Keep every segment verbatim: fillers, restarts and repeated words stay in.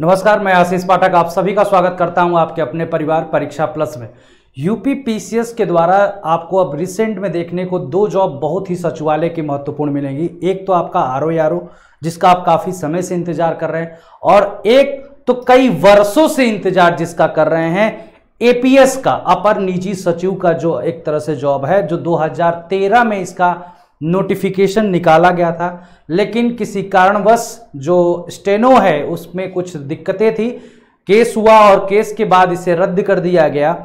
नमस्कार, मैं आशीष पाठक आप सभी का स्वागत करता हूं आपके अपने परिवार परीक्षा प्लस में। यूपी पीसीएस के द्वारा आपको अब रिसेंट में देखने को दो जॉब बहुत ही सचिवालय की महत्वपूर्ण मिलेंगी। एक तो आपका आर ओ आर ओ जिसका आप काफ़ी समय से इंतजार कर रहे हैं, और एक तो कई वर्षों से इंतजार जिसका कर रहे हैं ए पी एस का, अपर निजी सचिव का, जो एक तरह से जॉब है जो दो हज़ार तेरह में इसका नोटिफिकेशन निकाला गया था, लेकिन किसी कारणवश जो स्टेनो है उसमें कुछ दिक्कतें थी, केस हुआ और केस के बाद इसे रद्द कर दिया गया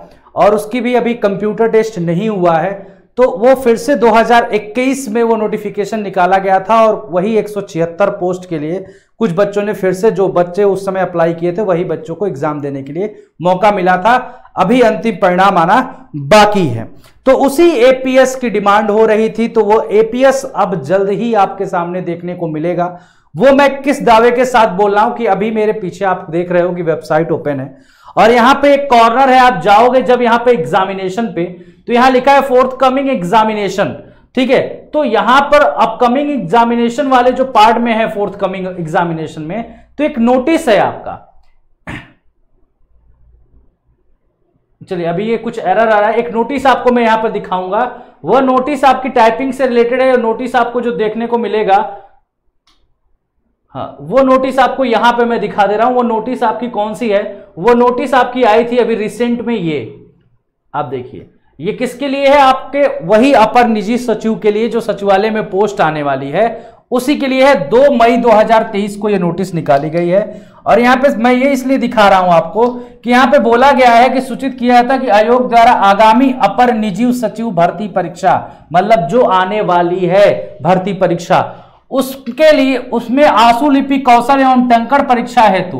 और उसकी भी अभी कंप्यूटर टेस्ट नहीं हुआ है। तो वो फिर से दो हज़ार इक्कीस में वो नोटिफिकेशन निकाला गया था और वही एक सौ छिहत्तर पोस्ट के लिए कुछ बच्चों ने फिर से, जो बच्चे उस समय अप्लाई किए थे वही बच्चों को एग्जाम देने के लिए मौका मिला था। अभी अंतिम परिणाम आना बाकी है। तो उसी ए पी एस की डिमांड हो रही थी, तो वो ए पी एस अब जल्द ही आपके सामने देखने को मिलेगा। वो मैं किस दावे के साथ बोल रहा हूं कि अभी मेरे पीछे आप देख रहे हो कि वेबसाइट ओपन है और यहाँ पे एक कॉर्नर है, आप जाओगे जब यहाँ पे एग्जामिनेशन पे, तो यहाँ लिखा है फोर्थ कमिंग एग्जामिनेशन, ठीक है। तो यहाँ पर अपकमिंग एग्जामिनेशन वाले जो पार्ट में है, फोर्थ कमिंग एग्जामिनेशन में, तो एक नोटिस है आपका। चलिए, अभी ये कुछ एरर आ रहा है। एक नोटिस आपको मैं यहाँ पर दिखाऊंगा, वह नोटिस आपकी टाइपिंग से रिलेटेड है। नोटिस आपको जो देखने को मिलेगा, हाँ, वो नोटिस आपको यहाँ पे मैं दिखा दे रहा हूँ। वो नोटिस आपकी कौन सी है? वो नोटिस आपकी आई थी अभी रिसेंट में, ये आप देखिए। ये किसके लिए है? आपके वही अपर निजी सचिव के लिए जो सचिवालय में पोस्ट आने वाली है, उसी के लिए है। दो मई दो हज़ार तेईस को ये नोटिस निकाली गई है। और यहाँ पे मैं ये इसलिए दिखा रहा हूं आपको कि यहाँ पे बोला गया है कि सूचित किया था कि आयोग द्वारा आगामी अपर निजी सचिव भर्ती परीक्षा, मतलब जो आने वाली है भर्ती परीक्षा, उसके लिए उसमें आंसू लिपि कौशल एवं टंकण परीक्षा हेतु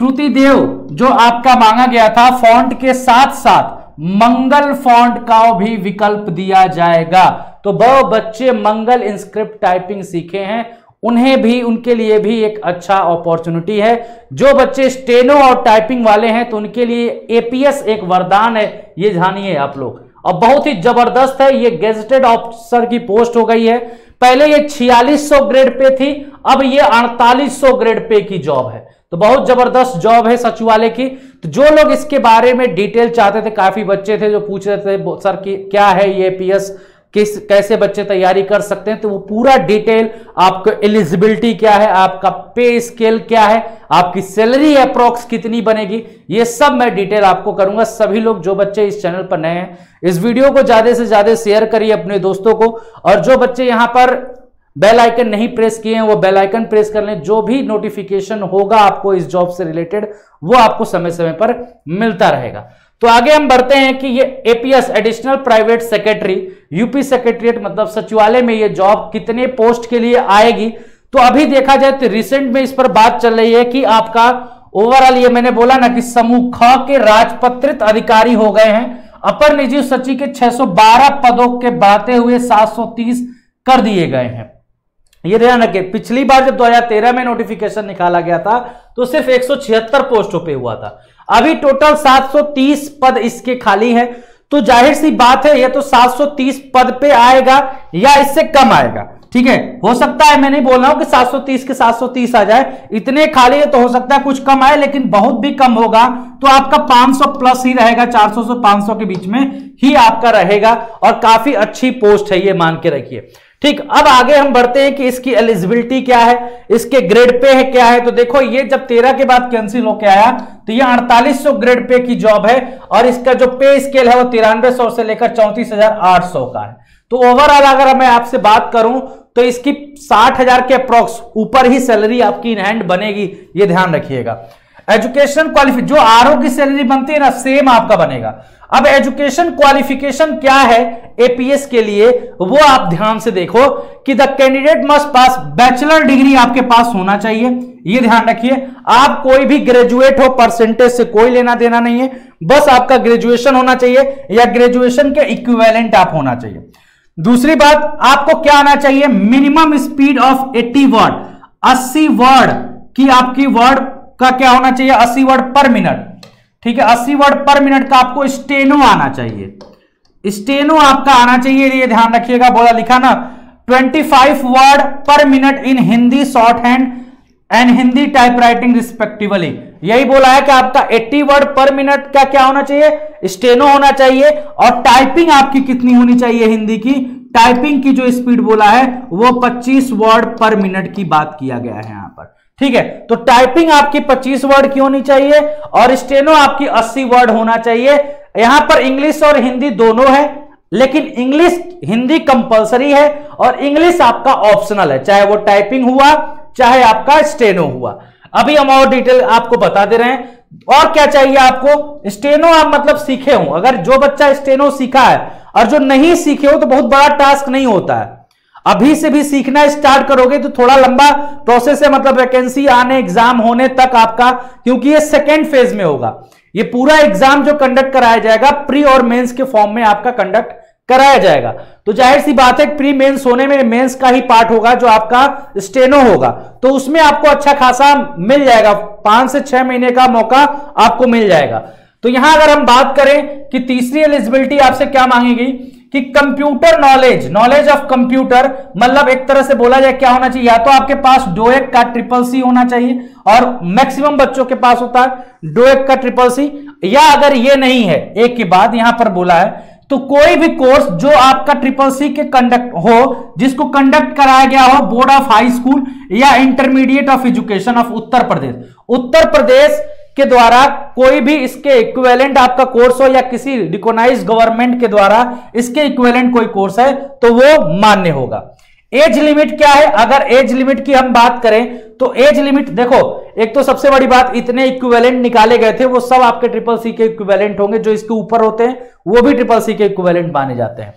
कृतिदेव जो आपका मांगा गया था फॉन्ट के साथ साथ मंगल फॉन्ट का भी विकल्प दिया जाएगा। तो बहु बच्चे मंगल इंस्क्रिप्ट टाइपिंग सीखे हैं, उन्हें भी, उनके लिए भी एक अच्छा अपॉर्चुनिटी है। जो बच्चे स्टेनो और टाइपिंग वाले हैं तो उनके लिए ए पी एस एक वरदान है, ये जानिए आप लोग। और बहुत ही जबरदस्त है, ये गेजेटेड ऑफिसर की पोस्ट हो गई है। पहले ये छियालीस सौ ग्रेड पे थी, अब ये अड़तालीस सौ ग्रेड पे की जॉब है। तो बहुत जबरदस्त जॉब है सचिवालय की। तो जो लोग इसके बारे में डिटेल चाहते थे, काफी बच्चे थे जो पूछ रहे थे सर कि क्या है ये ए पी एस, किस कैसे बच्चे तैयारी कर सकते हैं, तो वो पूरा डिटेल आपको, एलिजिबिलिटी क्या है, आपका पे स्केल क्या है, आपकी सैलरी अप्रॉक्स कितनी बनेगी, ये सब मैं डिटेल आपको करूंगा। सभी लोग जो बच्चे इस चैनल पर नए हैं, इस वीडियो को ज्यादा से ज्यादा शेयर करिए अपने दोस्तों को, और जो बच्चे यहाँ पर बेल आइकन नहीं प्रेस किए हैं वो बेल आइकन प्रेस कर लें। जो भी नोटिफिकेशन होगा आपको इस जॉब से रिलेटेड, वो आपको समय समय पर मिलता रहेगा। तो आगे हम बढ़ते हैं कि ये A P S additional private secretary, UP secretariat, मतलब सचिवालय में ये जॉब कितने पोस्ट के लिए आएगी। तो अभी देखा जाए तो रिसेंट में इस पर बात चल रही है कि आपका ओवरऑल, ये मैंने बोला ना कि समूह ख के राजपत्रित अधिकारी हो गए हैं, अपर निजी सचिव के छह सौ बारह पदों के बढ़ते हुए सात सौ तीस कर दिए गए हैं। ये ध्यान रखें, पिछली बार जब दो हज़ार तेरह में नोटिफिकेशन निकाला गया था तो सिर्फ एक सौ छिहत्तर पोस्टों पे हुआ था। अभी टोटल सात सौ तीस पद इसके खाली है। तो जाहिर सी बात है ये तो सात सौ तीस पद पे आएगा या इससे कम आएगा, ठीक है। हो सकता है, मैं नहीं बोल रहा हूं कि सात सौ तीस के सात सौ तीस आ जाए, इतने खाली है तो हो सकता है कुछ कम आए, लेकिन बहुत भी कम होगा तो आपका पाँच सौ प्लस ही रहेगा। चार सौ से पाँच सौ के बीच में ही आपका रहेगा और काफी अच्छी पोस्ट है, ये मान के रखिए, ठीक। अब आगे हम बढ़ते हैं कि इसकी एलिजिबिलिटी क्या है, इसके ग्रेड पे है क्या है। तो देखो, ये जब तेरह के बाद कैंसिल होके आया तो ये अड़तालीस सौ ग्रेड पे की जॉब है और इसका जो पे स्केल है वो तिरानवे सौ से लेकर चौंतीस हजार आठ सौ का है। तो ओवरऑल अगर मैं आपसे बात करूं तो इसकी साठ हजार के अप्रॉक्स ऊपर ही सैलरी आपकी इन हैंड बनेगी, ये ध्यान रखिएगा। एजुकेशन क्वालिफिकेशन, जो आर ओ की सैलरी बनती है ना, सेम आपका बनेगा। अब एजुकेशन क्वालिफिकेशन क्या है ए पी एस के लिए, वो आप ध्यान से देखो कि the candidate must pass bachelor degree आपके पास होना चाहिए, ये ध्यान रखिए। आप कोई भी ग्रेजुएट हो, परसेंटेज से कोई लेना देना नहीं है, बस आपका ग्रेजुएशन होना चाहिए या ग्रेजुएशन के इक्विवेलेंट आप होना चाहिए। दूसरी बात, आपको क्या आना चाहिए? Minimum speed of eighty word, अस्सी वर्ड की आपकी वर्ड का क्या होना चाहिए? अस्सी वर्ड पर मिनट, ठीक है। अस्सी वर्ड पर मिनट का आपको स्टेनो आना चाहिए, स्टेनो आपका आना चाहिए, ये ध्यान रखिएगा। बोला लिखा ना, पच्चीस word per minute in Hindi short hand and Hindi typewriting respectively. यही बोला है कि आपका अस्सी वर्ड पर मिनट का क्या होना चाहिए, स्टेनो होना चाहिए, और टाइपिंग आपकी कितनी होनी चाहिए, हिंदी की टाइपिंग की जो स्पीड बोला है वो पच्चीस वर्ड पर मिनट की बात किया गया है यहां पर। ठीक है, तो टाइपिंग आपकी पच्चीस वर्ड की होनी चाहिए और स्टेनो आपकी अस्सी वर्ड होना चाहिए। यहां पर इंग्लिश और हिंदी दोनों है, लेकिन इंग्लिश हिंदी कंपल्सरी है और इंग्लिश आपका ऑप्शनल है, चाहे वो टाइपिंग हुआ चाहे आपका स्टेनो हुआ। अभी हम और डिटेल आपको बता दे रहे हैं और क्या चाहिए आपको। स्टेनो आप मतलब सीखे हो, अगर जो बच्चा स्टेनो सीखा है और जो नहीं सीखे हो तो बहुत बड़ा टास्क नहीं होता है, अभी से भी सीखना स्टार्ट करोगे तो थोड़ा लंबा प्रोसेस है, मतलब वैकेंसी आने एग्जाम होने तक आपका, क्योंकि ये सेकेंड फेज में होगा। ये पूरा एग्जाम जो कंडक्ट कराया जाएगा प्री और मेंस के फॉर्म में आपका कंडक्ट कराया जाएगा, तो जाहिर सी बात है प्री मेंस होने में मेंस का ही पार्ट होगा जो आपका स्टेनो होगा, तो उसमें आपको अच्छा खासा मिल जाएगा, पांच से छह महीने का मौका आपको मिल जाएगा। तो यहां अगर हम बात करें कि तीसरी एलिजिबिलिटी आपसे क्या मांगेगी कि computer knowledge, knowledge of computer, मतलब एक तरह से बोला जाए क्या होना चाहिए, या तो आपके पास डोएक का ट्रिपल सी होना चाहिए और मैक्सिमम बच्चों के पास होता है डोएक का ट्रिपल सी, या अगर ये नहीं है एक के बाद यहां पर बोला है तो कोई भी कोर्स जो आपका ट्रिपल सी के कंडक्ट हो, जिसको कंडक्ट कराया गया हो बोर्ड ऑफ हाई स्कूल या intermediate of education of Uttar Pradesh, Uttar Pradesh के द्वारा कोई भी इसके इक्विवेलेंट आपका कोर्स हो या किसी रिकॉग्नाइज्ड गवर्नमेंट के द्वारा इसके इक्विवेलेंट कोई कोर्स है तो वो मान्य होगा। एज लिमिट क्या है, अगर एज लिमिट की हम बात करें तो एज लिमिट देखो, एक तो सबसे बड़ी बात इतने इक्विवेलेंट निकाले गए थे वो सब आपके ट्रिपल सी के इक्विवेलेंट होंगे, जो इसके ऊपर होते हैं वो भी ट्रिपल सी के इक्विवेलेंट माने जाते हैं।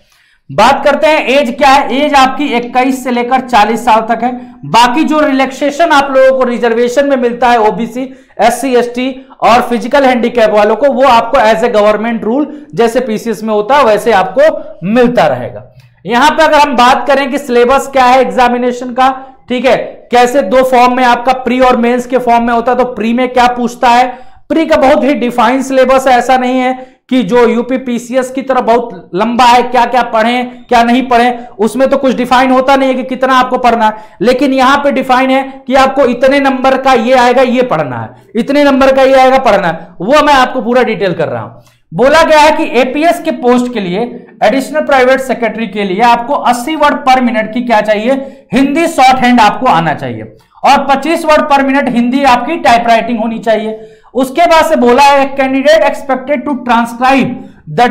बात करते हैं एज क्या है, एज आपकी इक्कीस से लेकर चालीस साल तक है। बाकी जो रिलैक्सेशन आप लोगों को रिजर्वेशन में मिलता है ओबीसी एससी एसटी और फिजिकल हैंडीकैप वालों को, वो आपको एज ए गवर्नमेंट रूल जैसे पीसीएस में होता है वैसे आपको मिलता रहेगा। यहां पर अगर हम बात करें कि सिलेबस क्या है एग्जामिनेशन का, ठीक है, कैसे दो फॉर्म में आपका प्री और मेंस के फॉर्म में होता है, तो प्री में क्या पूछता है, प्री का बहुत ही डिफाइंड सिलेबस है, ऐसा नहीं है कि जो यूपी पीसीएस की तरह बहुत लंबा है, क्या क्या पढ़ें क्या नहीं पढ़ें, उसमें तो कुछ डिफाइन होता नहीं है कि कितना आपको पढ़ना है, लेकिन यहां पे डिफाइन है कि आपको इतने नंबर का ये आएगा ये पढ़ना है, इतने नंबर का ये आएगा पढ़ना है, वो मैं आपको पूरा डिटेल कर रहा हूं। बोला गया है कि एपीएस के पोस्ट के लिए एडिशनल प्राइवेट सेक्रेटरी के लिए आपको अस्सी वर्ड पर मिनट की क्या चाहिए, हिंदी शॉर्ट हैंड आपको आना चाहिए और पच्चीस वर्ड पर मिनट हिंदी आपकी टाइपराइटिंग होनी चाहिए। उसके बाद से बोला है candidate expected to transcribe the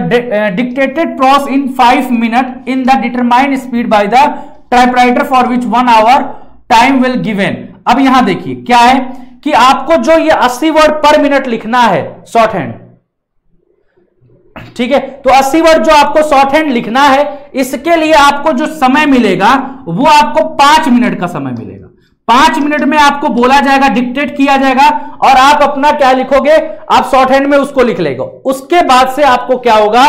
dictated prose in five minute in the determined speed by the typewriter for which one hour time will given. अब यहां देखिए क्या है कि आपको जो ये अस्सी वर्ड पर मिनट लिखना है शॉर्ट हैंड, ठीक है, तो अस्सी वर्ड जो आपको शॉर्ट हैंड लिखना है इसके लिए आपको जो समय मिलेगा वो आपको पांच मिनट का समय मिलेगा। पांच मिनट में आपको बोला जाएगा, डिक्टेट किया जाएगा और आप अपना क्या लिखोगे, आप शॉर्ट हैंड में उसको लिख लेगा। उसके बाद से आपको क्या होगा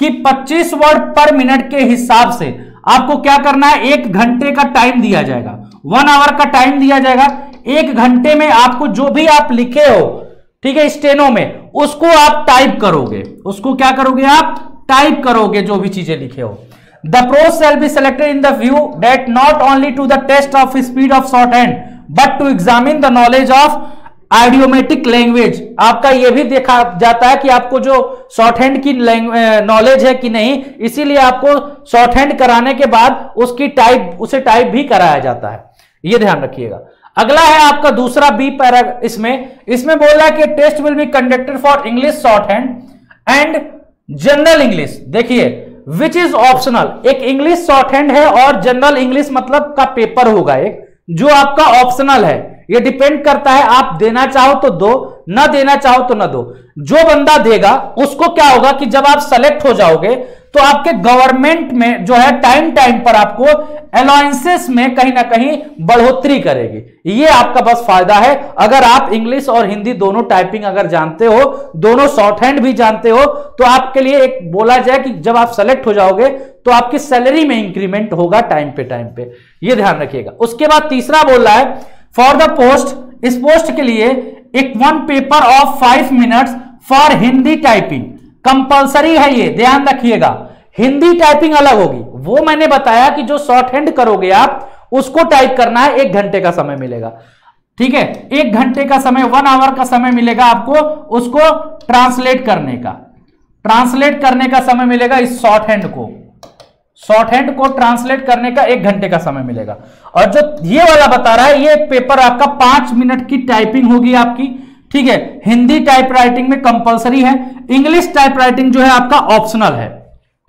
कि पच्चीस वर्ड पर मिनट के हिसाब से आपको क्या करना है, एक घंटे का टाइम दिया जाएगा, वन आवर का टाइम दिया जाएगा। एक घंटे में आपको जो भी आप लिखे हो, ठीक है, स्टेनो में उसको आप टाइप करोगे, उसको क्या करोगे आप टाइप करोगे, जो भी चीजें लिखे हो। The prose shall be selected in the view that not only to the test of speed of short hand but to examine the knowledge of idiomatic language. आपका यह भी देखा जाता है कि आपको जो शॉर्ट हैंड की नॉलेज है कि नहीं, इसीलिए आपको शॉर्ट हैंड कराने के बाद उसकी टाइप उसे टाइप भी कराया जाता है, यह ध्यान रखिएगा। अगला है आपका दूसरा बी पैरा, इसमें इसमें बोल रहा है कि test will be conducted for English short hand and general English. देखिए विच इज ऑप्शनल, एक इंग्लिश शॉर्ट हैंड है और जनरल इंग्लिश मतलब का पेपर होगा एक, जो आपका ऑप्शनल है। ये डिपेंड करता है आप देना चाहो तो दो, ना देना चाहो तो ना दो। जो बंदा देगा उसको क्या होगा कि जब आप सेलेक्ट हो जाओगे तो आपके गवर्नमेंट में जो है टाइम टाइम पर आपको अलाउंसेस में कहीं ना कहीं बढ़ोतरी करेगी। ये आपका बस फायदा है अगर आप इंग्लिश और हिंदी दोनों टाइपिंग अगर जानते हो, दोनों शॉर्ट हैंड भी जानते हो, तो आपके लिए एक बोला जाए कि जब आप सेलेक्ट हो जाओगे तो आपकी सैलरी में इंक्रीमेंट होगा टाइम पे टाइम पे, ये ध्यान रखिएगा। उसके बाद तीसरा बोल रहा है फॉर द पोस्ट, इस पोस्ट के लिए एक one paper of five minutes for Hindi typing compulsory है। ये ध्यान रखिएगा, हिंदी टाइपिंग अलग होगी, वो मैंने बताया कि जो शॉर्ट हैंड करोगे आप उसको टाइप करना है, एक घंटे का समय मिलेगा। ठीक है, एक घंटे का समय, वन आवर का समय मिलेगा आपको उसको ट्रांसलेट करने का। ट्रांसलेट करने का समय मिलेगा इस शॉर्ट हैंड को, शॉर्ट हैंड को ट्रांसलेट करने का एक घंटे का समय मिलेगा। और जो ये वाला बता रहा है ये पेपर आपका पांच मिनट की टाइपिंग होगी आपकी, ठीक है। हिंदी टाइपराइटिंग में कंपलसरी है, इंग्लिश टाइपराइटिंग जो है आपका ऑप्शनल है,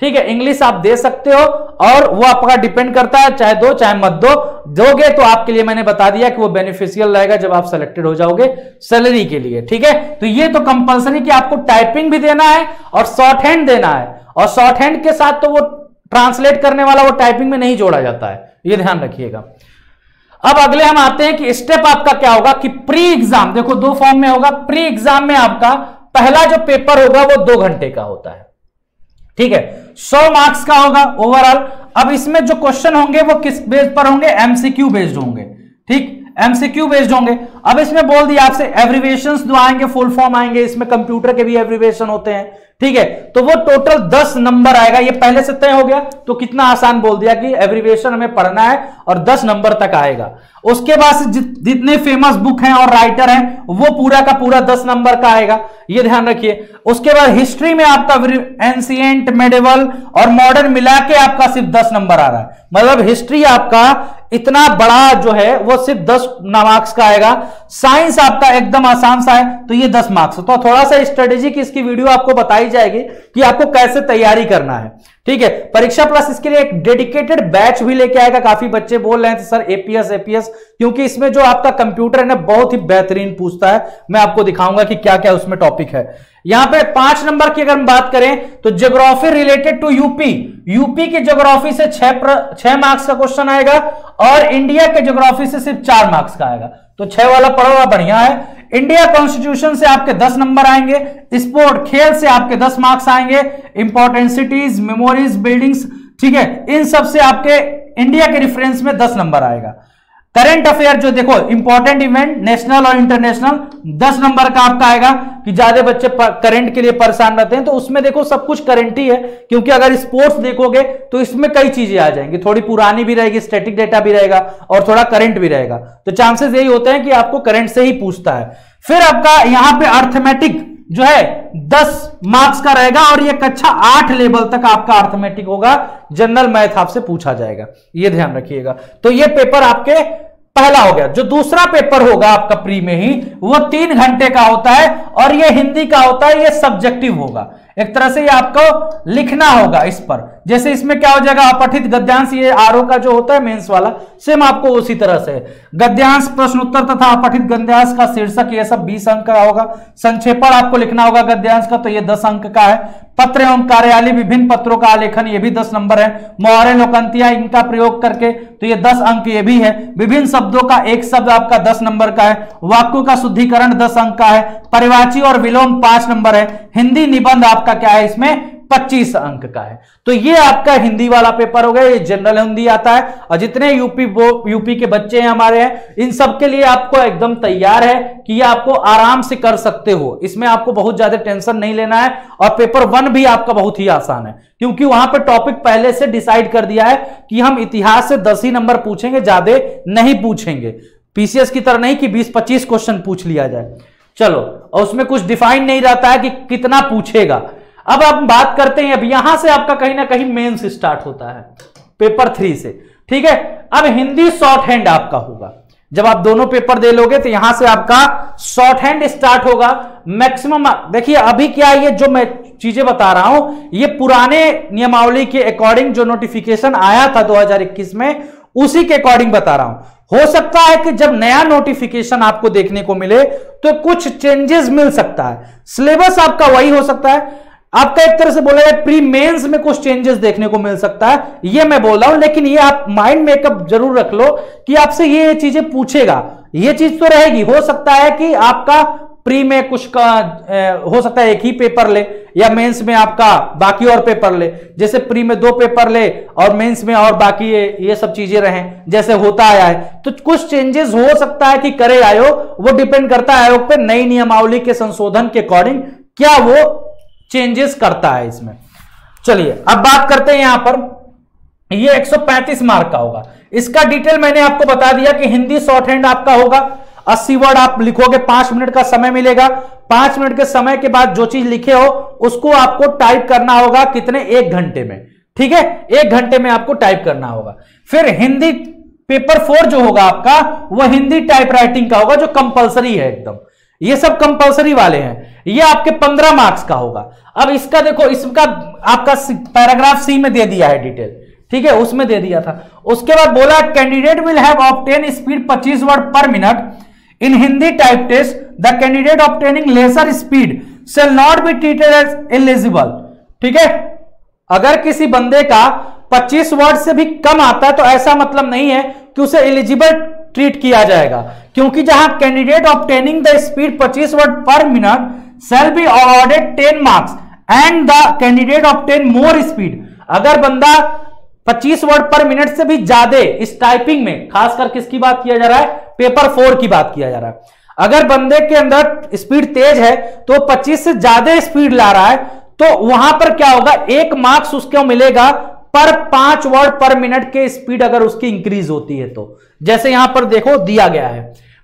ठीक है। इंग्लिश आप दे सकते हो और वो आपका डिपेंड करता है, चाहे दो चाहे मत दो, दोगे तो आपके लिए मैंने बता दिया कि वो बेनिफिशियल रहेगा जब आप सिलेक्टेड हो जाओगे सैलरी के लिए, ठीक है। तो ये तो कंपलसरी कि आपको टाइपिंग भी देना है और शॉर्ट हैंड देना है, और शॉर्ट हैंड के साथ तो वो ट्रांसलेट करने वाला वो टाइपिंग में नहीं जोड़ा जाता है, ये ध्यान रखिएगा। अब अगले हम आते हैं कि स्टेप आपका क्या होगा कि प्री एग्जाम, देखो दो फॉर्म में होगा। प्री एग्जाम में आपका पहला जो पेपर होगा वो दो घंटे का होता है, ठीक है, सौ मार्क्स का होगा ओवरऑल। अब इसमें जो क्वेश्चन होंगे वो किस बेस पर होंगे, एमसीक्यू बेस्ड होंगे, ठीक, एमसीक्यू बेस्ड होंगे। अब इसमें बोल दिया आपसे एब्रिविएशंस जो आएंगे फुल फॉर्म आएंगे, इसमें कंप्यूटर के भी एब्रिविएशन होते हैं, ठीक है। तो वो टोटल दस नंबर आएगा, ये पहले से तय हो गया, तो कितना आसान बोल दिया कि एब्रिविएशन हमें पढ़ना है और दस नंबर तक आएगा। उसके बाद से जितने फेमस बुक हैं और राइटर हैं वो पूरा का पूरा दस नंबर का आएगा, ये ध्यान रखिए। उसके बाद हिस्ट्री में आपका एंशिएंट, मेडिवल और मॉडर्न मिला के आपका सिर्फ दस नंबर आ रहा है, मतलब हिस्ट्री आपका इतना बड़ा जो है वो सिर्फ दस मार्क्स का आएगा। साइंस आपका एकदम आसान सा है तो ये दस मार्क्स। तो थोड़ा सा स्ट्रेटेजी की इसकी वीडियो आपको बताई जाएगी कि आपको कैसे तैयारी करना है, ठीक है। परीक्षा प्लस इसके लिए एक डेडिकेटेड बैच भी लेके आएगा, काफी बच्चे बोल रहे हैं सर एपीएस एपीएस, क्योंकि इसमें जो आपका कंप्यूटर है ना बहुत ही बेहतरीन पूछता है, मैं आपको दिखाऊंगा कि क्या क्या उसमें टॉपिक है। यहां पे पांच नंबर की अगर हम बात करें तो geography related to UP, UP की ज्योग्राफी से छह छह मार्क्स का क्वेश्चन आएगा और इंडिया के ज्योग्राफी से सिर्फ चार मार्क्स का आएगा, तो छह वाला पढ़ो बढ़िया है। इंडिया कॉन्स्टिट्यूशन से आपके दस नंबर आएंगे, स्पोर्ट खेल से आपके दस मार्क्स आएंगे, इंपॉर्टेंट सिटीज, मेमोरीज, बिल्डिंग्स, ठीक है, इन सब से आपके इंडिया के रेफरेंस में दस नंबर आएगा। करंट अफेयर जो देखो इंपॉर्टेंट इवेंट नेशनल और इंटरनेशनल दस नंबर का आपका आएगा, कि ज्यादा बच्चे करंट के लिए परेशान रहते हैं तो उसमें देखो सब कुछ करंट ही है, क्योंकि अगर स्पोर्ट्स देखोगे तो इसमें कई चीजें आ जाएंगी, थोड़ी पुरानी भी रहेगी, स्टैटिक डेटा भी रहेगा और थोड़ा करंट भी रहेगा, तो चांसेस यही होते हैं कि आपको करंट से ही पूछता है। फिर आपका यहां पे अर्थमेटिक जो है दस मार्क्स का रहेगा और ये कक्षा आठ लेवल तक आपका अर्थमेटिक होगा, जनरल मैथ आपसे पूछा जाएगा, ये ध्यान रखिएगा। तो ये पेपर आपके पहला हो गया। जो दूसरा पेपर होगा आपका प्री में ही वो तीन घंटे का होता है और ये हिंदी का होता है, ये सब्जेक्टिव होगा, एक तरह से ये आपको लिखना होगा इस पर। जैसे इसमें क्या हो जाएगा, अपठित गद्यांश, ये आरओ का जो होता है मेंस वाला सेम आपको उसी तरह से गद्यांश, प्रश्नोत्तर तथा अपठित गद्यांश का शीर्षक ये सब बीस अंक का होगा, संक्षेपण आपको लिखना होगा गद्यांश का तो ये दस अंक का है, पत्र एवं कार्यालय विभिन्न पत्रों का आलेखन ये भी दस नंबर है, मोहरे लोकंतिया इनका प्रयोग करके तो ये दस अंक ये भी है, विभिन्न शब्दों का एक शब्द आपका दस नंबर का है, वाक्यों का शुद्धिकरण दस अंक का है, परिवाची और विलोम पांच नंबर है, हिंदी निबंध आपका क्या है इसमें पच्चीस अंक का है। तो ये आपका हिंदी वाला पेपर हो गया, ये जनरल हिंदी आता है और जितने यूपी यूपी के बच्चे हैं हमारे हैं इन सब के लिए आपको एकदम तैयार है कि ये आपको आराम से कर सकते हो, इसमें आपको बहुत ज्यादा टेंशन नहीं लेना है। और पेपर वन भी आपका बहुत ही आसान है, क्योंकि वहां पर टॉपिक पहले से डिसाइड कर दिया है कि हम इतिहास से दस ही नंबर पूछेंगे, ज्यादा नहीं पूछेंगे, पीसीएस की तरह नहीं कि बीस पच्चीस क्वेश्चन पूछ लिया जाए, चलो। और उसमें कुछ डिफाइन नहीं रहता है कि कितना पूछेगा। अब हम बात करते हैं, अब यहां से आपका कहीं ना कहीं मेंस स्टार्ट होता है पेपर थ्री से, ठीक है। अब हिंदी शॉर्ट हैंड आपका होगा, जब आप दोनों पेपर दे लोगे तो यहां से आपका शॉर्ट हैंड स्टार्ट होगा। मैक्सिमम देखिए अभी क्या, ये जो मैं चीजें बता रहा हूं ये पुराने नियमावली के अकॉर्डिंग जो नोटिफिकेशन आया था दो हजार इक्कीस में उसी के अकॉर्डिंग बता रहा हूं। हो सकता है कि जब नया नोटिफिकेशन आपको देखने को मिले तो कुछ चेंजेस मिल सकता है, सिलेबस आपका वही हो सकता है, आपका एक तरह से बोला जाए प्री मेंस में कुछ चेंजेस देखने को मिल सकता है, ये मैं बोल रहा हूं। लेकिन ये आप माइंड मेकअप जरूर रख लो कि आपसे ये, ये चीजें पूछेगा, ये चीज तो रहेगी। हो सकता है कि आपका प्री में कुछ का ए, हो सकता है एक ही पेपर ले या मेंस में आपका बाकी और पेपर ले, जैसे प्री में दो पेपर ले और मेंस में और बाकी ये, ये सब चीजें रहें जैसे होता आया है, तो कुछ चेंजेस हो सकता है कि करे आयोग, वो डिपेंड करता है आयोग पर, नई नियमावली के संशोधन के अकॉर्डिंग क्या वो चेंजेस करता है इसमें। चलिए अब बात करते हैं, यहां पर ये एक सौ पैंतीस मार्क का होगा, इसका डिटेल मैंने आपको बता दिया कि हिंदी शॉर्ट हैंड आपका होगा। अस्सी वर्ड आप लिखोगे, पांच मिनट का समय मिलेगा। पांच मिनट के समय के बाद जो चीज लिखे हो उसको आपको टाइप करना होगा कितने, एक घंटे में। ठीक है, एक घंटे में आपको टाइप करना होगा। फिर हिंदी पेपर फोर जो होगा आपका, वह हिंदी टाइप राइटिंग का होगा जो कंपल्सरी है एकदम। ये सब कंपल्सरी वाले हैं। ये आपके पंद्रह मार्क्स का होगा। अब इसका देखो, इसका आपका पैराग्राफ सी में दे दिया है डिटेल, ठीक है, उसमें दे दिया था। उसके बाद बोला candidate will have obtain speed पच्चीस word per minute in Hindi type test, the candidate obtaining lesser speed shall not be treated as eligible. ठीक है, अगर किसी बंदे का पच्चीस वर्ड से भी कम आता है तो ऐसा मतलब नहीं है कि उसे एलिजिबल ट्रीट किया जाएगा, क्योंकि जहां कैंडिडेट ऑब्टेनिंग द स्पीड पच्चीस word per minute shall be awarded ten marks and the candidate obtain more speed. अगर बंदा पच्चीस वर्ड पर मिनट से भी ज्यादा इस टाइपिंग में, खासकर किसकी बात किया जा रहा है, पेपर फोर की बात किया जा रहा है, अगर बंदे के अंदर स्पीड तेज है तो पच्चीस से ज्यादा स्पीड ला रहा है तो वहां पर क्या होगा, एक मार्क्स उसको मिलेगा पर पांच वर्ड पर मिनट के स्पीड अगर उसकी इंक्रीज होती है तो। जैसे यहां पर देखो दिया गया है,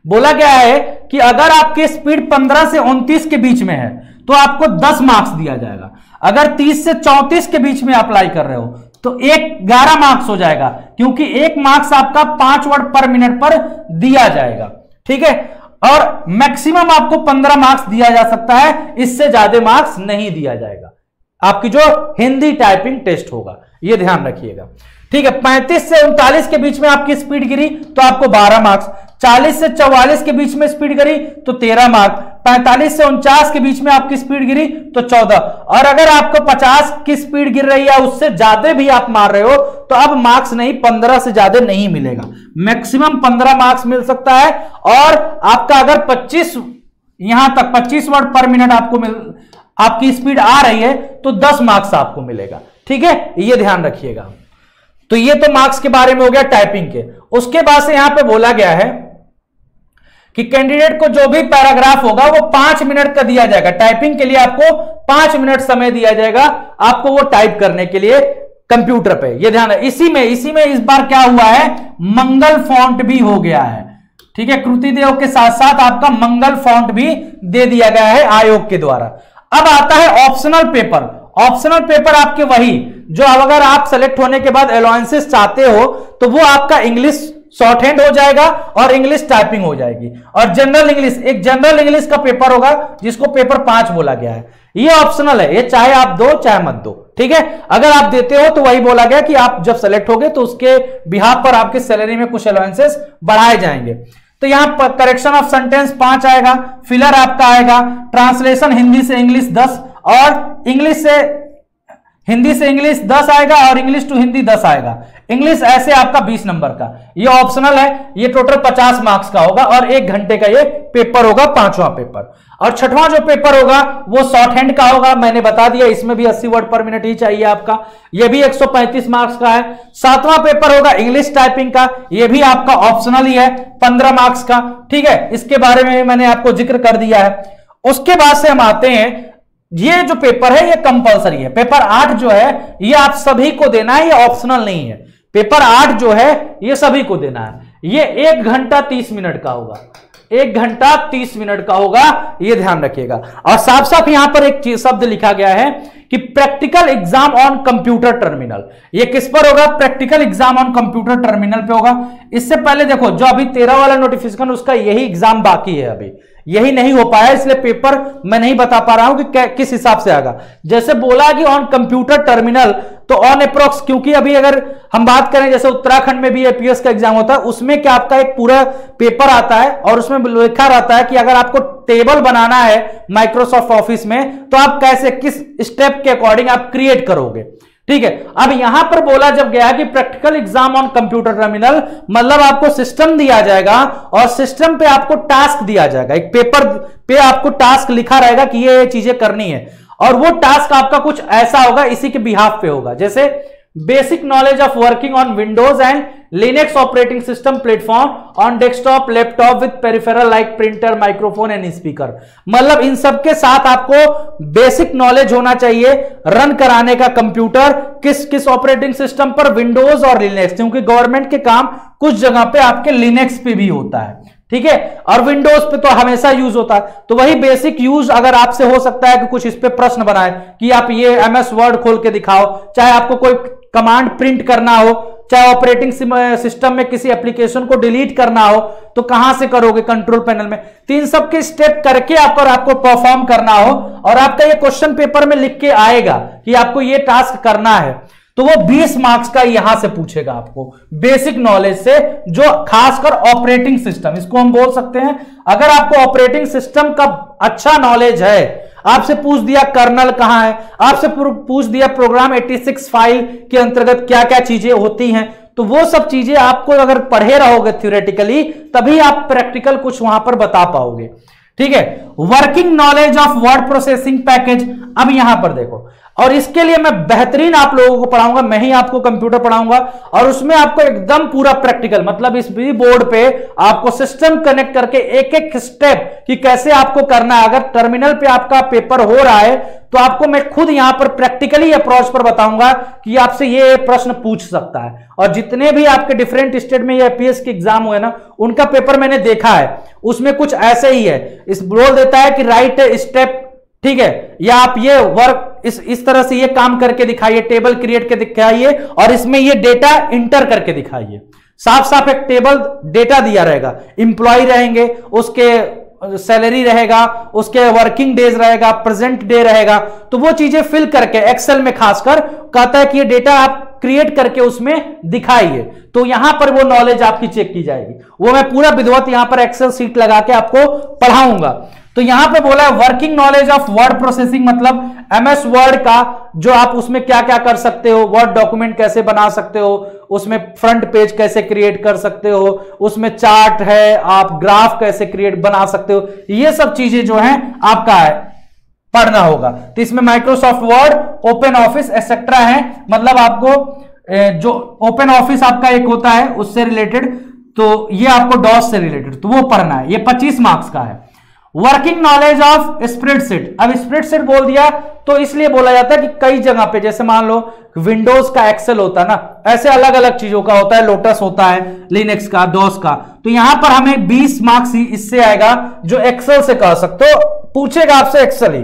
बोला गया है कि अगर आपकी स्पीड पंद्रह से उनतीस के बीच में है तो आपको दस मार्क्स दिया जाएगा। अगर तीस से चौंतीस के बीच में अप्लाई कर रहे हो तो एक ग्यारह मार्क्स हो जाएगा, क्योंकि एक मार्क्स आपका पांच वर्ड पर मिनट पर दिया जाएगा। ठीक है, और मैक्सिमम आपको पंद्रह मार्क्स दिया जा सकता है, इससे ज्यादा मार्क्स नहीं दिया जाएगा। आपकी जो हिंदी टाइपिंग टेस्ट होगा ये ध्यान रखिएगा। ठीक है, पैंतीस से उनतालीस के बीच में आपकी स्पीड गिरी तो आपको बारह मार्क्स, चालीस से चौवालीस के बीच में स्पीड गिरी तो तेरह मार्क्स, पैंतालीस से उनचास के बीच में आपकी स्पीड गिरी तो चौदह, और अगर आपको पचास की स्पीड गिर रही है उससे ज्यादा भी आप मार रहे हो तो अब मार्क्स नहीं, पंद्रह से ज्यादा नहीं मिलेगा, मैक्सिमम पंद्रह मार्क्स मिल सकता है। और आपका अगर पच्चीस, यहां तक पच्चीस वर्ड पर मिनट आपको मिल, आपकी स्पीड आ रही है तो दस मार्क्स आपको मिलेगा। ठीक है, ये ध्यान रखिएगा। तो ये तो मार्क्स के बारे में हो गया टाइपिंग के। उसके बाद से यहां पे बोला गया है कि कैंडिडेट को जो भी पैराग्राफ होगा वो पांच मिनट का दिया जाएगा। टाइपिंग के लिए आपको पांच मिनट समय दिया जाएगा आपको वो टाइप करने के लिए कंप्यूटर पे। ये ध्यान है, इसी में इसी में इस बार क्या हुआ है, मंगल फॉन्ट भी हो गया है। ठीक है, कृतिदेव के साथ साथ आपका मंगल फॉन्ट भी दे दिया गया है आयोग के द्वारा। अब आता है ऑप्शनल पेपर। ऑप्शनल पेपर आपके वही जो अगर आप सेलेक्ट होने के बाद अलाउंसेस चाहते हो तो वो आपका इंग्लिश शॉर्ट हैंड हो जाएगा और इंग्लिश टाइपिंग हो जाएगी, और जनरल इंग्लिश, एक जनरल इंग्लिश का पेपर होगा जिसको पेपर पांच बोला गया है। ये ऑप्शनल है, ये चाहे आप दो चाहे मत दो। ठीक है, अगर आप देते हो तो वही बोला गया कि आप जब सेलेक्ट होगे तो उसके बिहाफ पर आपके सैलरी में कुछ अलाउंसेस बढ़ाए जाएंगे। तो यहां पर करेक्शन ऑफ सेंटेंस पांच आएगा, फिलर आपका आएगा, ट्रांसलेशन हिंदी से इंग्लिश दस, और इंग्लिश से हिंदी से इंग्लिश दस आएगा, और इंग्लिश टू हिंदी दस आएगा, इंग्लिश ऐसे आपका बीस नंबर का। ये ऑप्शनल है, ये टोटल पचास मार्क्स का होगा और एक घंटे का ये पेपर होगा, पांचवा पेपर। और छठवां जो पेपर होगा वो शॉर्ट हैंड का होगा, मैंने बता दिया, इसमें भी अस्सी वर्ड पर मिनट ही चाहिए आपका, ये भी एक सौ पैंतीस मार्क्स का है। सातवां पेपर होगा इंग्लिश टाइपिंग का, ये भी आपका ऑप्शनल ही है, पंद्रह मार्क्स का। ठीक है, इसके बारे में मैंने आपको जिक्र कर दिया है। उसके बाद से हम आते हैं, ये जो पेपर है ये कंपलसरी है। पेपर आठ जो है ये आप सभी को देना है, ये ऑप्शनल नहीं है। पेपर आठ जो है ये सभी को देना है। ये एक घंटा तीस मिनट का होगा, एक घंटा तीस मिनट का होगा, ये ध्यान रखिएगा। और साफ साफ यहां पर एक शब्द लिखा गया है कि practical exam on computer terminal. ये किस पर होगा, practical exam on computer terminal पे होगा। इससे पहले देखो जो अभी तेरह वाला नोटिफिकेशन उसका यही एग्जाम बाकी है, अभी यही नहीं हो पाया, इसलिए पेपर मैं नहीं बता पा रहा हूं कि किस हिसाब से आएगा। जैसे बोला कि ऑन कंप्यूटर टर्मिनल तो ऑन अप्रोक्स, क्योंकि अभी अगर हम बात करें जैसे उत्तराखंड में भी एपीएस का एग्जाम होता है, उसमें क्या आपका एक पूरा पेपर आता है और उसमें लिखा रहता है कि अगर आपको टेबल बनाना है माइक्रोसॉफ्ट ऑफिस में तो आप कैसे, किस स्टेप के अकॉर्डिंग आप क्रिएट करोगे। ठीक है, अब यहां पर बोला जब गया कि practical exam on computer terminal, मतलब आपको सिस्टम दिया जाएगा और सिस्टम पे आपको टास्क दिया जाएगा, एक पेपर पे आपको टास्क लिखा रहेगा कि ये ये चीजें करनी है, और वो टास्क आपका कुछ ऐसा होगा, इसी के बिहाफ पे होगा। जैसे basic knowledge of working on Windows and Linux operating system platform on desktop laptop with peripheral like printer microphone and speaker, मतलब इन सब के साथ आपको बेसिक नॉलेज होना चाहिए रन कराने का कंप्यूटर किस किस ऑपरेटिंग सिस्टम पर, विंडोज और लिनक्स, क्योंकि गवर्नमेंट के काम कुछ जगह पे आपके लिनक्स पे भी होता है। ठीक है, और विंडोज पे तो हमेशा यूज होता है। तो वही बेसिक यूज अगर आपसे हो सकता है कि कुछ इस पे प्रश्न बनाए कि आप ये एमएस वर्ड खोल के दिखाओ, चाहे आपको कोई कमांड प्रिंट करना हो, चाहे ऑपरेटिंग सिस्टम में किसी एप्लीकेशन को डिलीट करना हो, तो कहां से करोगे, कंट्रोल पैनल में। तो इन सब के स्टेप करके आपको आपको परफॉर्म करना हो, और आपका ये क्वेश्चन पेपर में लिख के आएगा कि आपको ये टास्क करना है, तो वो बीस मार्क्स का यहां से पूछेगा आपको, बेसिक नॉलेज से, जो खासकर ऑपरेटिंग सिस्टम, इसको हम बोल सकते हैं। अगर आपको ऑपरेटिंग सिस्टम का अच्छा नॉलेज है, आपसे पूछ दिया कर्नल कहां है, आपसे पूछ दिया प्रोग्राम छियासी फाइल के अंतर्गत क्या क्या चीजें होती हैं, तो वो सब चीजें आपको अगर पढ़े रहोगे थ्योरेटिकली, तभी आप प्रैक्टिकल कुछ वहां पर बता पाओगे। ठीक है, working knowledge of word processing package. अब यहां पर देखो, और इसके लिए मैं बेहतरीन आप लोगों को पढ़ाऊंगा, मैं ही आपको कंप्यूटर पढ़ाऊंगा, और उसमें आपको एकदम पूरा प्रैक्टिकल, मतलब इस भी बोर्ड पे आपको सिस्टम कनेक्ट करके एक एक स्टेप कि कैसे आपको करना है। अगर टर्मिनल पे आपका पेपर हो रहा है तो आपको मैं खुद यहां पर प्रैक्टिकली अप्रोच पर बताऊंगा कि आपसे ये प्रश्न पूछ सकता है। और जितने भी आपके डिफरेंट स्टेट में ये पीएस के एग्जाम हुए ना, उनका पेपर मैंने देखा है, उसमें कुछ ऐसे ही है, इस बोल देता है कि राइट स्टेप, ठीक है, या आप ये वर्क इस इस तरह से ये काम करके दिखाइए, टेबल क्रिएट के दिखाइए, और इसमें ये डेटा इंटर करके दिखाइए। साफ साफ एक टेबल डेटा दिया रहेगा, एम्प्लॉय रहेंगे, उसके सैलरी रहेगा, उसके वर्किंग डेज रहेगा, प्रेजेंट डे रहेगा, तो वो चीजें फिल करके एक्सेल में खासकर कहता है कि ये डेटा आप क्रिएट करके उसमें दिखाइए। तो यहां पर वो नॉलेज आपकी चेक की जाएगी, वो मैं पूरा विद्वत यहां पर एक्सेल सीट लगा के आपको पढ़ाऊंगा। तो यहां पे बोला है working knowledge of word processing, मतलब एमएस वर्ड का जो आप उसमें क्या क्या कर सकते हो, वर्ड डॉक्यूमेंट कैसे बना सकते हो, उसमें फ्रंट पेज कैसे क्रिएट कर सकते हो, उसमें चार्ट है, आप ग्राफ कैसे क्रिएट बना सकते हो, ये सब चीजें जो हैं आपका है पढ़ना होगा। तो इसमें Microsoft Word, Open Office etcetera है, मतलब आपको जो ओपन ऑफिस आपका एक होता है उससे रिलेटेड, तो ये आपको डॉस से रिलेटेड, तो वो पढ़ना है, ये पच्चीस मार्क्स का है। वर्किंग नॉलेज ऑफ स्प्रेडशीट, अब स्प्रेडशीट बोल दिया तो इसलिए बोला जाता है कि कई जगह पे, जैसे मान लो विंडोज का एक्सेल होता है ना, ऐसे अलग अलग चीजों का होता है, लोटस होता है, लिनक्स का, डॉस का, तो यहां पर हमें बीस मार्क्स इससे आएगा, जो एक्सेल से कह सकते हो, पूछेगा आपसे एक्सेल ही।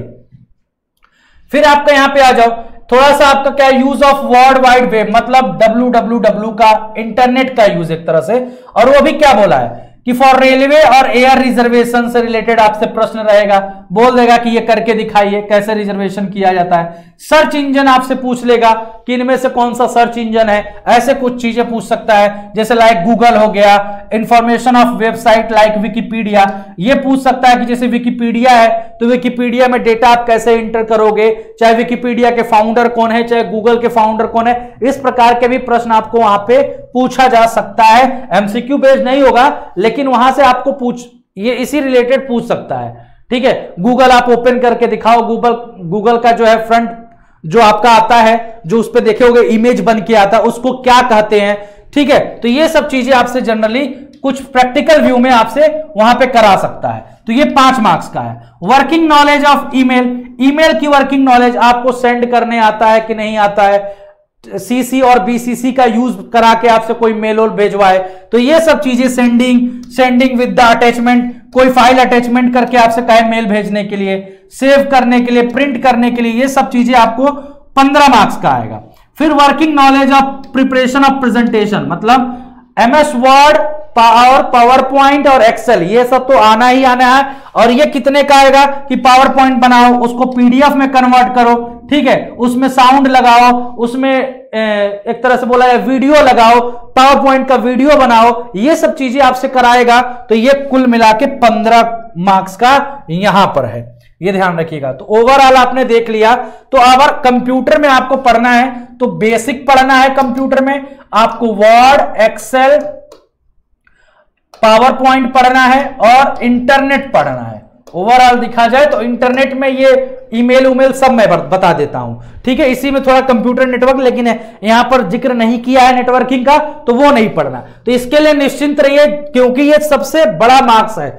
फिर आपका यहां पे आ जाओ, थोड़ा सा आपका क्या, use of world wide web, मतलब डब्ल्यू डब्ल्यू डब्ल्यू का, इंटरनेट का यूज एक तरह से, और वो भी क्या बोला है कि फॉर रेलवे और एयर रिजर्वेशन से रिलेटेड आपसे प्रश्न रहेगा, बोल देगा कि ये करके दिखाइए कैसे रिजर्वेशन किया जाता है। सर्च इंजन आपसे पूछ लेगा कि इनमें से कौन सा सर्च इंजन है, ऐसे कुछ चीजें पूछ सकता है, जैसे लाइक गूगल हो गया, information of website like Wikipedia, ये पूछ सकता है कि जैसे विकिपीडिया है तो विकिपीडिया में डेटा आप कैसे इंटर करोगे, चाहे विकिपीडिया के फाउंडर कौन है, चाहे गूगल के फाउंडर कौन है, इस प्रकार के भी प्रश्न आपको वहां पे पूछा जा सकता है। एमसीक्यू बेस्ड नहीं होगा, लेकिन वहां से आपको पूछ ये इसी रिलेटेड पूछ सकता है। ठीक है, गूगल आप ओपन करके दिखाओ, गूगल गूगल का जो है फ्रंट जो आपका आता है, जो उस पर देखे होगे इमेज बन के आता है, उसको क्या कहते हैं। ठीक है, तो ये सब चीजें आपसे जनरली कुछ प्रैक्टिकल व्यू में आपसे वहां पे करा सकता है, तो ये पांच मार्क्स का है। Working knowledge of email, email की वर्किंग नॉलेज, आपको सेंड करने आता है कि नहीं आता है, सीसी और बीसीसी का यूज करा के आपसे कोई मेल और भेजवाए, तो ये सब चीजें, sending sending with the attachment, कोई फाइल अटैचमेंट करके आपसे कहे मेल भेजने के लिए, सेव करने के लिए, प्रिंट करने के लिए, ये सब चीजें आपको पंद्रह मार्क्स का आएगा। फिर working knowledge of preparation of presentation, मतलब MS Word, power PowerPoint और एक्सेल, ये सब तो आना ही आना है। और ये कितने का आएगा कि पावर पॉइंट बनाओ, उसको पीडीएफ में कन्वर्ट करो, ठीक है, उसमें साउंड लगाओ, उसमें एक तरह से बोला है वीडियो लगाओ, पावर पॉइंट का वीडियो बनाओ, ये सब चीजें आपसे कराएगा। तो ये कुल मिला के पंद्रह मार्क्स का यहां पर है, ये ध्यान रखिएगा। तो ओवरऑल आपने देख लिया। तो अगर कंप्यूटर में आपको पढ़ना है तो बेसिक पढ़ना है, कंप्यूटर में आपको वर्ड, एक्सेल, पावर पॉइंट पढ़ना है और इंटरनेट पढ़ना है। ओवरऑल दिखा जाए तो इंटरनेट में ये ईमेल उमेल सब मैं बता देता हूं, ठीक है, इसी में थोड़ा कंप्यूटर नेटवर्क, लेकिन यहां पर जिक्र नहीं किया है नेटवर्किंग का, तो वो नहीं पढ़ना। तो इसके लिए निश्चिंत रहिए, क्योंकि ये सबसे बड़ा मार्क्स है,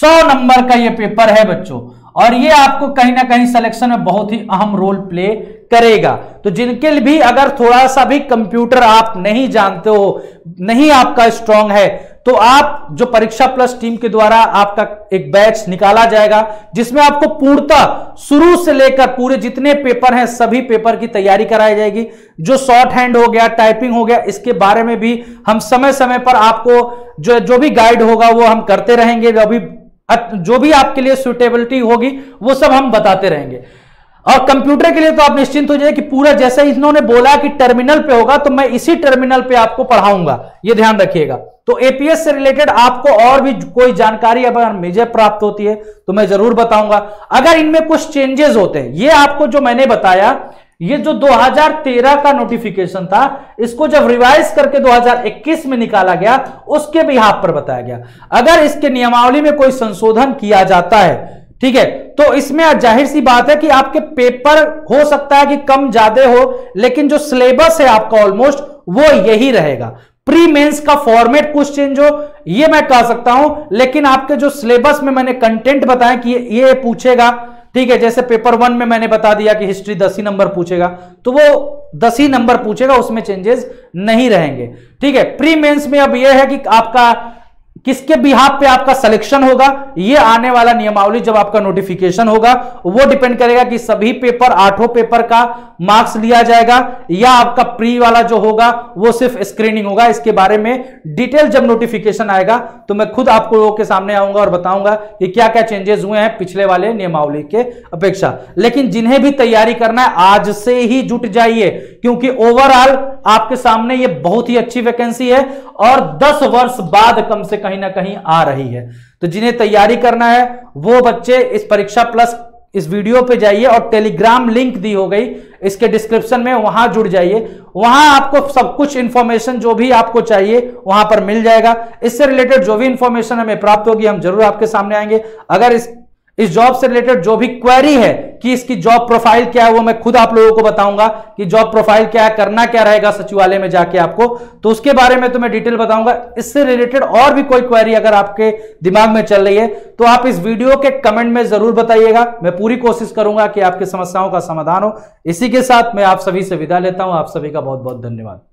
सौ नंबर का ये पेपर है बच्चों, और ये आपको कहीं ना कहीं सिलेक्शन में बहुत ही अहम रोल प्ले करेगा। तो जिनके भी अगर थोड़ा सा भी कंप्यूटर आप नहीं जानते हो, नहीं आपका स्ट्रांग है, तो आप जो परीक्षा प्लस टीम के द्वारा आपका एक बैच निकाला जाएगा जिसमें आपको पूर्णतः शुरू से लेकर पूरे जितने पेपर हैं सभी पेपर की तैयारी कराई जाएगी। जो शॉर्ट हैंड हो गया, टाइपिंग हो गया, इसके बारे में भी हम समय समय पर आपको जो जो भी गाइड होगा वो हम करते रहेंगे। अभी जो भी आपके लिए सुटेबिलिटी होगी वो सब हम बताते रहेंगे। और कंप्यूटर के लिए तो आप निश्चिंत हो जाइए कि पूरा जैसे इन्होंने बोला कि टर्मिनल पे होगा तो मैं इसी टर्मिनल पे आपको पढ़ाऊंगा, ये ध्यान रखिएगा। तो एपीएस से रिलेटेड आपको और भी कोई जानकारी अगर मुझे प्राप्त होती है तो मैं जरूर बताऊंगा। अगर इनमें कुछ चेंजेस होते हैं, ये आपको जो मैंने बताया, ये जो दो हज़ार तेरह का नोटिफिकेशन था इसको जब रिवाइज करके दो हज़ार इक्कीस में निकाला गया उसके भी हाथ पर बताया गया। अगर इसके नियमावली में कोई संशोधन किया जाता है, ठीक है, तो इसमें जाहिर सी बात है कि आपके पेपर हो सकता है कि कम ज्यादा हो, लेकिन जो सिलेबस है आपका ऑलमोस्ट वो यही रहेगा। प्री मेंस का फॉर्मेट कुछ चेंज हो ये मैं कह सकता हूं, लेकिन आपके जो सिलेबस में मैंने कंटेंट बताया कि ये पूछेगा, ठीक है, जैसे पेपर वन में मैंने बता दिया कि हिस्ट्री दस ही नंबर पूछेगा तो वो दस ही नंबर पूछेगा, उसमें चेंजेस नहीं रहेंगे, ठीक है। प्री मेंस में अब यह है कि आपका किसके बिहाफ पे आपका सिलेक्शन होगा, ये आने वाला नियमावली जब आपका नोटिफिकेशन होगा वो डिपेंड करेगा कि सभी पेपर, आठों पेपर का मार्क्स लिया जाएगा या आपका प्री वाला जो होगा वो सिर्फ स्क्रीनिंग होगा। इसके बारे में डिटेल जब नोटिफिकेशन आएगा तो मैं खुद आपको लोगों के सामने आऊंगा और बताऊंगा कि क्या क्या चेंजेस हुए हैं पिछले वाले नियमावली के अपेक्षा। लेकिन जिन्हें भी तैयारी करना है आज से ही जुट जाइए, क्योंकि ओवरऑल आपके सामने ये बहुत ही अच्छी वैकेंसी है और दस वर्ष बाद कम से कहीं ना कहीं आ रही है। तो जिन्हें तैयारी करना है वो बच्चे इस परीक्षा प्लस इस वीडियो पे जाइए और टेलीग्राम लिंक दी हो गई इसके डिस्क्रिप्शन में, वहां जुड़ जाइए। वहां आपको सब कुछ इंफॉर्मेशन जो भी आपको चाहिए वहां पर मिल जाएगा। इससे रिलेटेड जो भी इंफॉर्मेशन हमें प्राप्त होगी हम जरूर आपके सामने आएंगे। अगर इस इस जॉब से रिलेटेड जो भी क्वेरी है कि इसकी जॉब प्रोफाइल क्या है वो मैं खुद आप लोगों को बताऊंगा कि जॉब प्रोफाइल क्या है, करना क्या रहेगा सचिवालय में जाके आपको, तो उसके बारे में तो मैं डिटेल बताऊंगा। इससे रिलेटेड और भी कोई क्वेरी अगर आपके दिमाग में चल रही है तो आप इस वीडियो के कमेंट में जरूर बताइएगा। मैं पूरी कोशिश करूंगा कि आपकी समस्याओं का समाधान हो। इसी के साथ मैं आप सभी से विदा लेता हूं। आप सभी का बहुत बहुत धन्यवाद।